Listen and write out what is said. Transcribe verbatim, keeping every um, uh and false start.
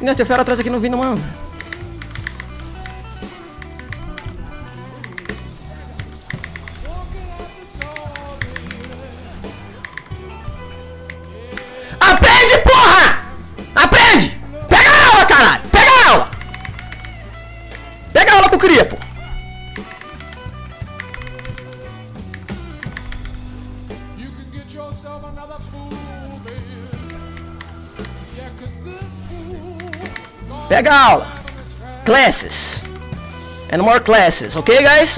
Não, tem fera atrás aqui, não vi, não, mano. Aprende, porra! Aprende! Pega a aula, caralho! Pega a aula! Pega a aula que eu queria, pô! Pega a aula! Classes! And more classes, ok, guys?